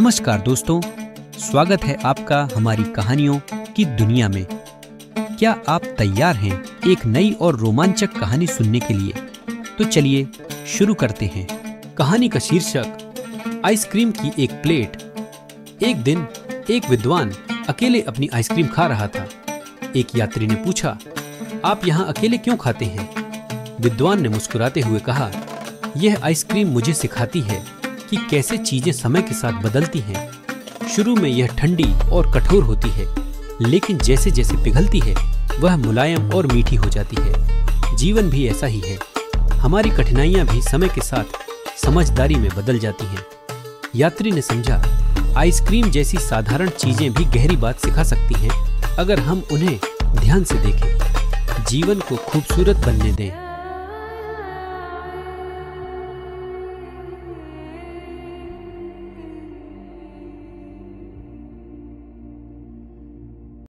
नमस्कार दोस्तों, स्वागत है आपका हमारी कहानियों की दुनिया में। क्या आप तैयार हैं एक नई और रोमांचक कहानी सुनने के लिए? तो चलिए शुरू करते हैं। कहानी का शीर्षक आइसक्रीम की एक प्लेट। एक दिन एक विद्वान अकेले अपनी आइसक्रीम खा रहा था। एक यात्री ने पूछा, आप यहाँ अकेले क्यों खाते हैं? विद्वान ने मुस्कुराते हुए कहा, यह आइसक्रीम मुझे सिखाती है कि कैसे चीजें समय के साथ बदलती हैं। शुरू में यह ठंडी और कठोर होती है, लेकिन जैसे जैसे पिघलती है वह मुलायम और मीठी हो जाती है। जीवन भी ऐसा ही है, हमारी कठिनाइयाँ भी समय के साथ समझदारी में बदल जाती हैं। यात्री ने समझा, आइसक्रीम जैसी साधारण चीजें भी गहरी बात सिखा सकती हैं अगर हम उन्हें ध्यान से देखें। जीवन को खूबसूरत बनने दें।